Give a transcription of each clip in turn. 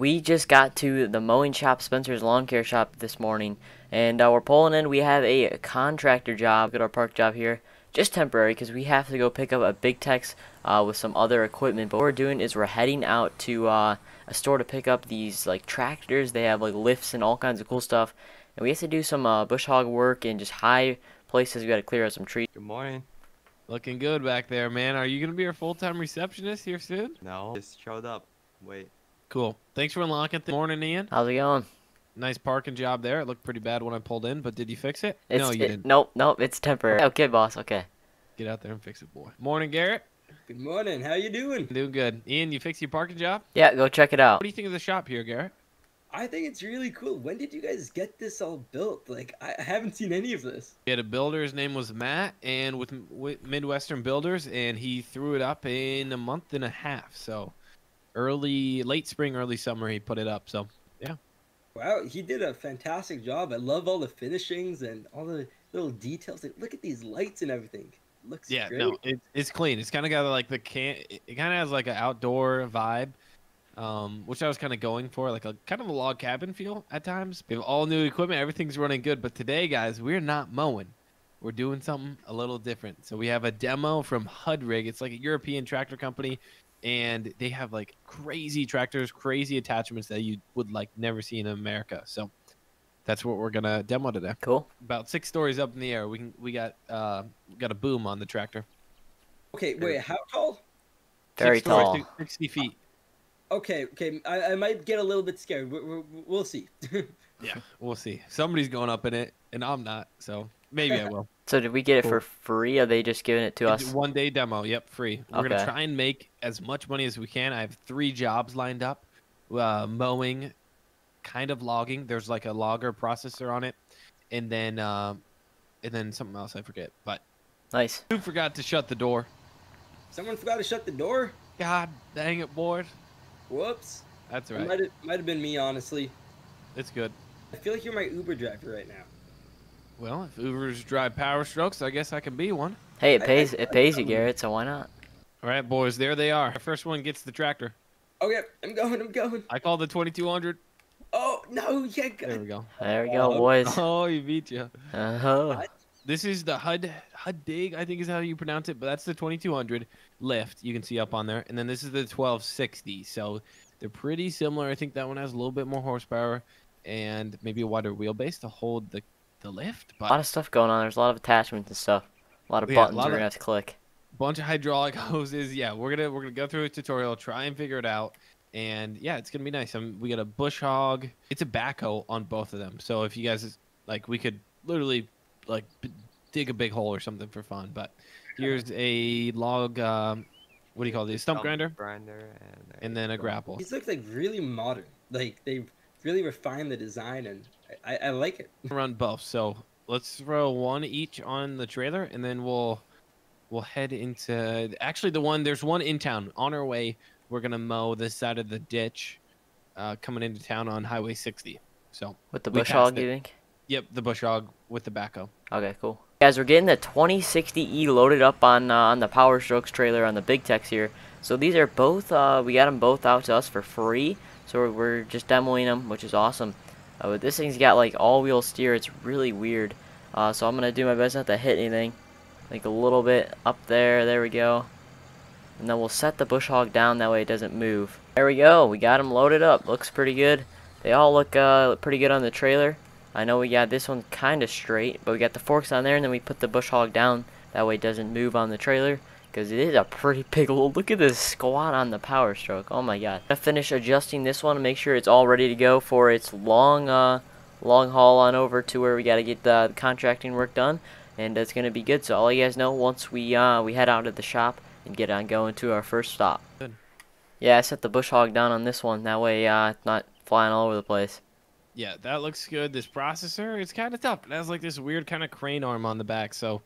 We just got to the mowing shop, Spencer's Lawn Care Shop, this morning, and we're pulling in. We have a contractor job at our park job here, just temporary, because we have to go pick up a Big Tex with some other equipment. But what we're doing is we're heading out to a store to pick up these like tractors. They have like lifts and all kinds of cool stuff, and we have to do some bush hog work and just high places. We got to clear out some trees. Good morning. Looking good back there, man. Are you gonna be our full-time receptionist here soon? No, just showed up. Wait. Cool. Thanks for unlocking. Morning, Ian. How's it going? Nice parking job there. It looked pretty bad when I pulled in, but did you fix it? No, you didn't. Nope. It's temporary. Okay, boss. Okay. Get out there and fix it, boy. Morning, Garrett. Good morning. How you doing? Doing good. Ian, you fixed your parking job? Yeah, go check it out. What do you think of the shop here, Garrett? I think it's really cool. When did you guys get this all built? Like, I haven't seen any of this. We had a builder. His name was Matt, and with Midwestern Builders, and he threw it up in a month and a half, so... late spring, early summer, he put it up. So, yeah. Wow, he did a fantastic job. I love all the finishings and all the little details. Look at these lights and everything. It looks great. Yeah, no, it's clean. It's kind of got like it kind of has like an outdoor vibe, which I was kind of going for, like a kind of a log cabin feel at times. We have all new equipment. Everything's running good. But today, guys, we're not mowing. We're doing something a little different. So we have a demo from HudRig. It's like a European tractor company. And they have like crazy tractors, crazy attachments that you would like never see in America. So that's what we're gonna demo today. Cool. About 6 stories up in the air. We got a boom on the tractor. Okay, wait, how tall? Very tall. 60 feet. Okay. I might get a little bit scared. We'll see. Yeah, we'll see. Somebody's going up in it, and I'm not. So maybe I will. So did we get it for free? Or are they just giving it to us? One day demo. Yep, free. We're going to try and make as much money as we can. I have 3 jobs lined up. Mowing, kind of logging. There's like a logger processor on it. And then something else I forget. But nice. Who forgot to shut the door? Someone forgot to shut the door? God dang it, board. Whoops. That's right. It might have been me, honestly. It's good. I feel like you're my Uber driver right now. Well, if Ubers drive Power Strokes, I guess I can be one. Hey, it pays you, Garrett, so why not? All right, boys, there they are. The first one gets the tractor. Okay, I'm going. I called the 2200. Oh, no, yeah. There we go, boys. Oh, he beat you. Uh-huh. This is the HudRig, I think is how you pronounce it, but that's the 2200 lift you can see up on there. And then this is the 1260, so they're pretty similar. I think that one has a little bit more horsepower and maybe a wider wheelbase to hold the lift, but a lot of stuff going on. There's a lot of attachments and stuff. A lot of buttons we're gonna have to click. Bunch of hydraulic hoses. Yeah, we're gonna go through a tutorial, try and figure it out, and yeah, it's gonna be nice. We got a bush hog. It's a backhoe on both of them. So if you guys like, we could literally like dig a big hole or something for fun. But here's a log. What do you call these? Stump grinder, and then a grapple. These look like really modern. Like they've really refined the design and. I like it. Run both, so let's throw one each on the trailer, and then we'll head into actually there's one in town on our way. We're gonna mow this side of the ditch, coming into town on Highway 60. So with the bush hog, you think? Yep, the bush hog with the backhoe. Okay, cool. Guys, we're getting the 2060E loaded up on the Power Strokes trailer on the Big Tex here. So these are both we got them both out to us for free. So we're just demoing them, which is awesome. But this thing's got like all-wheel steer. It's really weird. So I'm gonna do my best not to hit anything. Like a little bit up there. There we go. And then we'll set the bush hog down. That way it doesn't move. There we go. We got them loaded up. Looks pretty good. They all look pretty good on the trailer. I know we got this one kind of straight, but we got the forks on there, and then we put the bush hog down. That way it doesn't move on the trailer. Because it is a pretty big load. Look at this squat on the Power Stroke. Oh my god. I'm going to finish adjusting this one and make sure it's all ready to go for its long haul on over to where we got to get the contracting work done. And it's going to be good. So all you guys know, once we head out of the shop and get on going to our first stop. Good. Yeah, I set the bush hog down on this one. That way it's not flying all over the place. Yeah, that looks good. This processor, it's kind of tough. It has like this weird kind of crane arm on the back. So...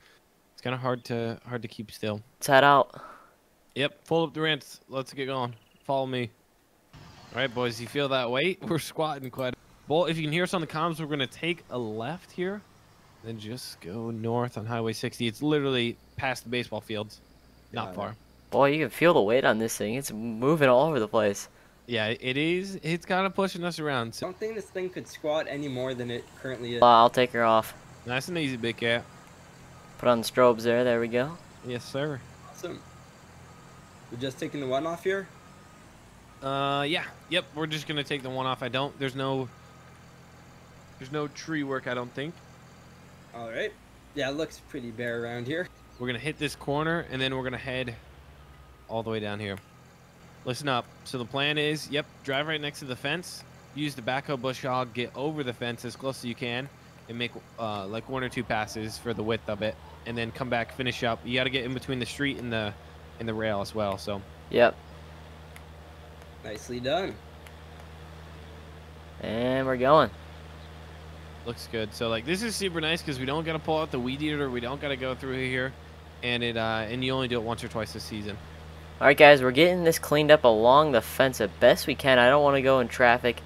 kind of hard to keep still. Let's head out. Yep, pull up the ramps. Let's get going. Follow me. All right, boys, you feel that weight? We're squatting quite a bit. If you can hear us on the comms, we're going to take a left here, then just go north on Highway 60. It's literally past the baseball fields. Not far. Boy, you can feel the weight on this thing. It's moving all over the place. Yeah, it is. It's kind of pushing us around. So. I don't think this thing could squat any more than it currently is. I'll take her off. Nice and easy, big cat. Put on the strobes there. There we go. Yes, sir. Awesome. We're just taking the one off here? Yeah. Yep, we're just going to take the one off. I don't. There's no tree work, I don't think. All right. Yeah, it looks pretty bare around here. We're going to hit this corner, and then we're going to head all the way down here. Listen up. So the plan is, yep, drive right next to the fence. Use the backhoe bush hog, get over the fence as close as you can, and make like one or two passes for the width of it, and then come back, finish up. You got to get in between the street and the rail as well. So. Yep. Nicely done. And we're going. Looks good. So like this is super nice because we don't got to pull out the weed eater. We don't got to go through here, and it and you only do it once or twice this season. All right, guys, we're getting this cleaned up along the fence as best we can. I don't want to go in traffic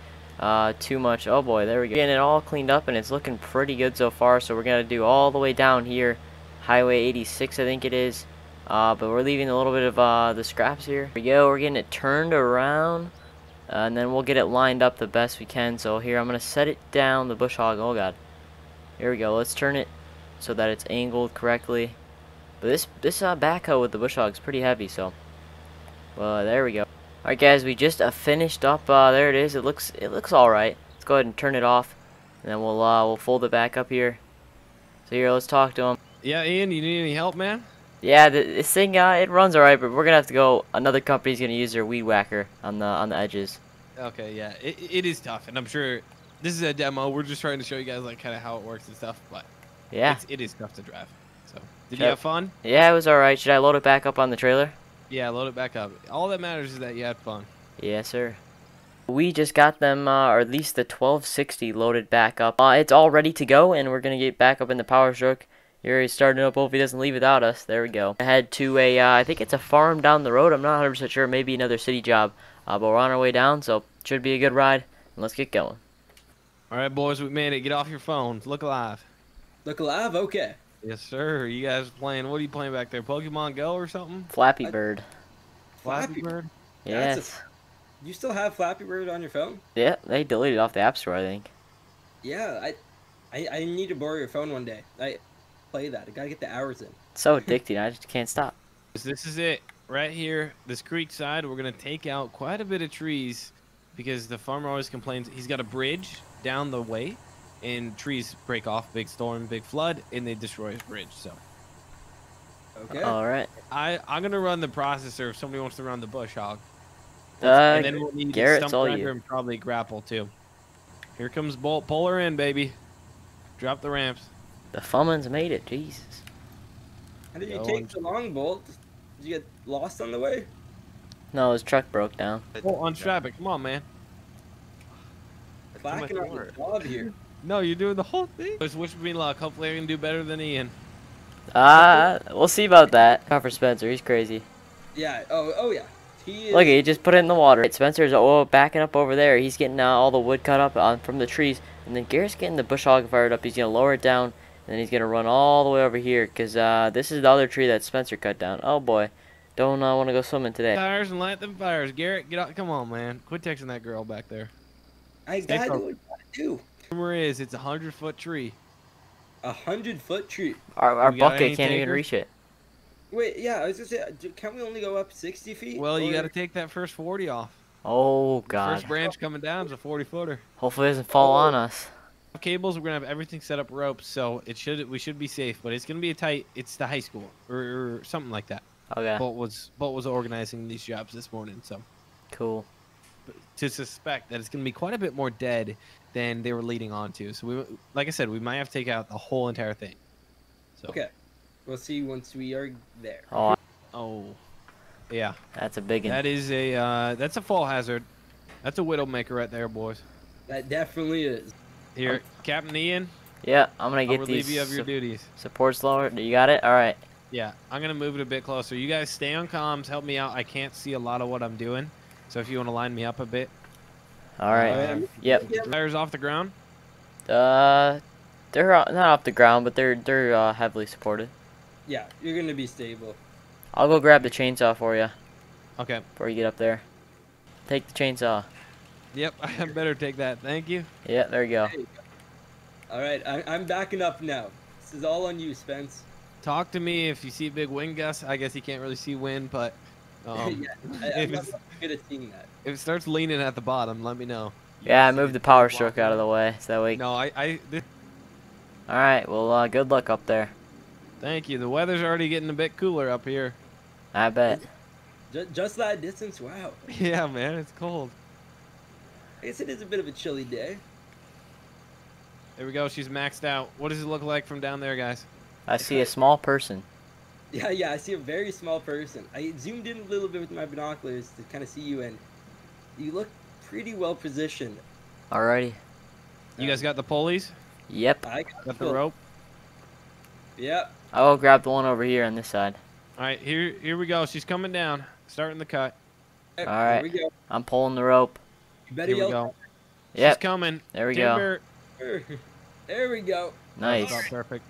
too much. Oh boy, there we go. Getting it all cleaned up, and it's looking pretty good so far. So we're gonna do all the way down here, Highway 86, I think it is. But we're leaving a little bit of the scraps here. Here we go. We're getting it turned around. And then we'll get it lined up the best we can. So here, I'm going to set it down, the bush hog. Oh, God. Here we go. Let's turn it so that it's angled correctly. But this backhoe with the bush hog is pretty heavy, so. Well, there we go. Alright, guys. We just finished up. There it is. It looks alright. Let's go ahead and turn it off. And then we'll fold it back up here. So here, let's talk to him. Yeah, Ian, you need any help, man? Yeah, this thing, it runs alright, but we're gonna have to go, another company's gonna use their weed whacker on the edges. Okay, yeah, it is tough, and I'm sure, this is a demo, we're just trying to show you guys, like, kind of how it works and stuff, but yeah, it is tough to drive, so. Did you have fun? Yeah, it was alright. Should I load it back up on the trailer? Yeah, load it back up. All that matters is that you had fun. Yes, sir. We just got them, or at least the 1260 loaded back up. It's all ready to go, and we're gonna get back up in the Power Stroke. Here he's starting up. Hope he doesn't leave without us. There we go. I head to a, I think it's a farm down the road. I'm not 100% sure. Maybe another city job. But we're on our way down, so should be a good ride. And let's get going. All right, boys, we made it. Get off your phones. Look alive. Look alive? Okay. Yes, sir. You guys playing? What are you playing back there? Pokemon Go or something? Flappy Bird. Flappy Bird? Yes. That's a, you still have Flappy Bird on your phone? Yeah, they deleted it off the App Store, I think. Yeah, I need to borrow your phone one day. I play that. I gotta get the hours in. It's so addicting. I just can't stop. This is it. Right here, this creek side, we're gonna take out quite a bit of trees because the farmer always complains he's got a bridge down the way and trees break off, big storm, big flood, and they destroy his bridge, so. Okay. Alright. I'm gonna run the processor if somebody wants to run the bush hog. And then we'll need Garrett's all you. And probably grapple too. Here comes Bolt. Pull her in, baby. Drop the ramps. The Fummins made it, Jesus. How did you take so long, Bolt? Did you get lost on the way? No, his truck broke down. Oh, unstrap it. Come on, man. Blacking on the job here. No, you're doing the whole thing. Just wish me luck. Hopefully I can do better than Ian. We'll see about that. For Spencer, he's crazy. Yeah, oh yeah. He is... Look, he just put it in the water. Right, Spencer's backing up over there. He's getting all the wood cut up from the trees. And then Garrett's getting the bush hog fired up. He's going to lower it down. And then he's going to run all the way over here because this is the other tree that Spencer cut down. Oh, boy. Don't want to go swimming today. Fires and light them fires. Garrett, get out. Come on, man. Quit texting that girl back there. I got to do. The rumor is it's a 100-foot tree. A 100-foot tree? Our bucket can't even reach it. Wait, yeah. I was going to say, can't we only go up 60 feet? Well, you got to take that first 40 off. Oh, God. The first branch coming down is a 40-footer. Hopefully it doesn't fall on us. Cables, we're gonna have everything set up ropes, so we should be safe, but it's gonna be a tight. It's the high school or something like that. Okay. Bolt was organizing these jobs this morning, so cool. But to suspect that it's gonna be quite a bit more dead than they were leading on to. So we, like I said, we might have to take out the whole entire thing. So. Okay, we'll see once we are there. Oh, yeah. That's a big one. That is a that's a fall hazard. That's a widowmaker right there, boys. That definitely is. Here, Captain Ian. Yeah, I'm gonna get these. You of your duties. Supports lower. You got it. All right. Yeah, I'm gonna move it a bit closer. You guys stay on comms. Help me out. I can't see a lot of what I'm doing, so if you want to line me up a bit. All right. Yep. Tires off the ground. They're not off the ground, but they're heavily supported. Yeah, you're gonna be stable. I'll go grab the chainsaw for you. Okay. Before you get up there. Take the chainsaw. Yep, I better take that. Thank you. Yeah, there you go. All right, I'm backing up now. This is all on you, Spence. Talk to me if you see big wind gusts. I guess you can't really see wind, but yeah, I'm not good at seeing that. If it starts leaning at the bottom, let me know. Yeah, I moved the power stroke out of the way, so that way. No, all right, well, good luck up there. Thank you. The weather's already getting a bit cooler up here. I bet. Just that distance, wow. Yeah, man, it's cold. I guess it is a bit of a chilly day. There we go. She's maxed out. What does it look like from down there, guys? I see a small person. Yeah, I see a very small person. I zoomed in a little bit with my binoculars to kind of see you, and you look pretty well positioned. Alrighty. You guys got the pulleys? Yep. I got the rope. Yep. I'll grab the one over here on this side. All right, here we go. She's coming down, starting the cut. All right, we go. I'm pulling the rope. You better yell. Go. Yep. She's coming. There we go. There we go. Nice. Right. Perfect.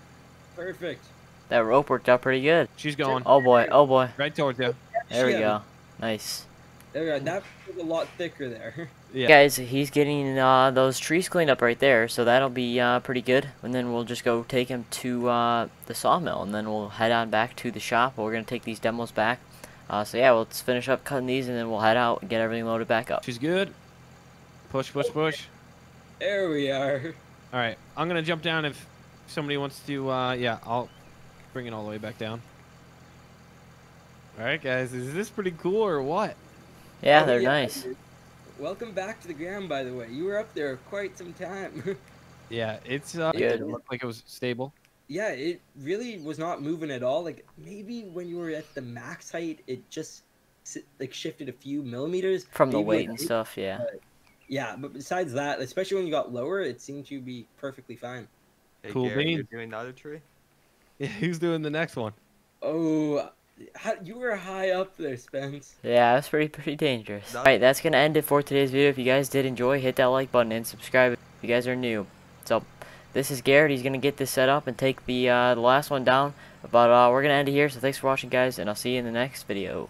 Perfect. That rope worked out pretty good. She's going. Oh boy. Oh boy. Right towards you. There we go. Nice. There we go. That was a lot thicker there. Yeah. Guys, he's getting those trees cleaned up right there, so that'll be pretty good. And then we'll just go take him to the sawmill, and then we'll head on back to the shop. We're going to take these demos back. So yeah, let's finish up cutting these, and then we'll head out and get everything loaded back up. She's good. Push, push, push. There we are. All right, I'm going to jump down if somebody wants to. Yeah, I'll bring it all the way back down. All right, guys, is this pretty cool or what? Yeah, they're nice. Welcome back to the ground, by the way. You were up there quite some time. Yeah, it looked like it was stable. Yeah, it really was not moving at all. Like, maybe when you were at the max height, it just, like, shifted a few millimeters. From the weight and stuff, yeah. Yeah, but besides that, especially when you got lower, it seemed to be perfectly fine. Hey, cool Gary, you're doing another tree? Yeah, who's doing the next one? Oh... you were high up there, Spence. Yeah, that's pretty dangerous. Alright, that's going to end it for today's video. If you guys did enjoy, hit that like button and subscribe if you guys are new. So, this is Garrett. He's going to get this set up and take the last one down. But we're going to end it here, so thanks for watching, guys, and I'll see you in the next video.